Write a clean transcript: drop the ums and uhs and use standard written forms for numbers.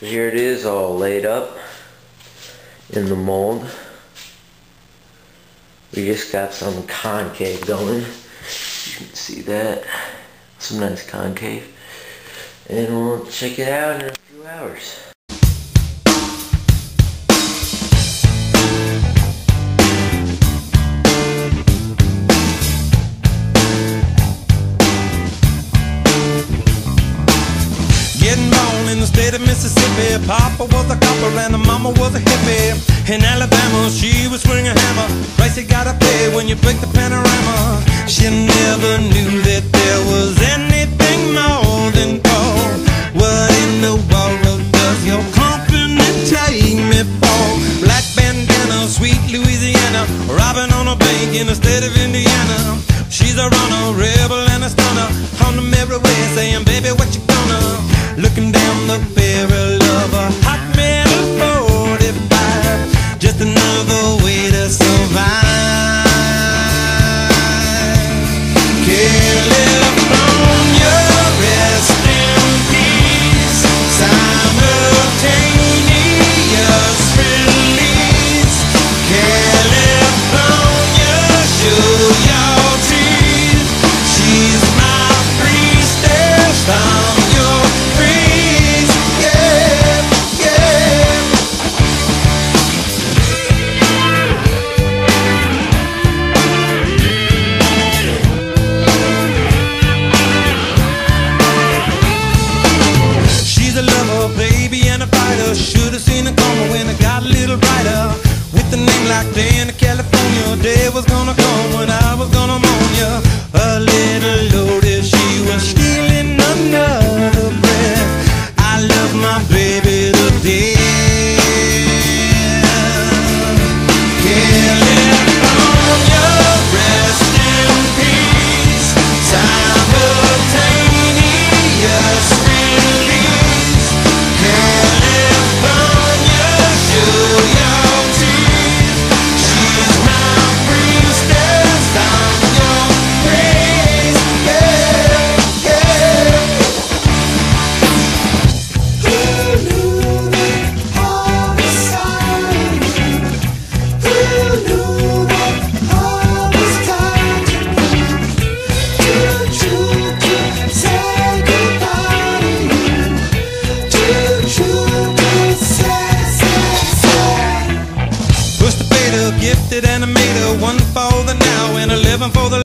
So here it is, all laid up in the mold. We just got some concave going. You can see that. Some nice concave. And we'll check it out in a few hours. Getting born in the state of Mississippi, Papa was a copper and Mama was a hippie. In Alabama, she was swinging a hammer. Price you gotta pay when you break the panorama. She never knew that there was anything more than gold. What in the world does your company take me for? Black bandana, sweet Louisiana, robbing on a bank in the state of Indiana. She's a runner, rebel and a stunner, on the merry way saying, baby, what you gonna? Looking down the barrel of a hot metal 45, just another way to survive. Can't live on your rest in peace, simultaneous release. Can't live on your royalties. She's my priestess, I'm your gifted animator, one for the now and a living for the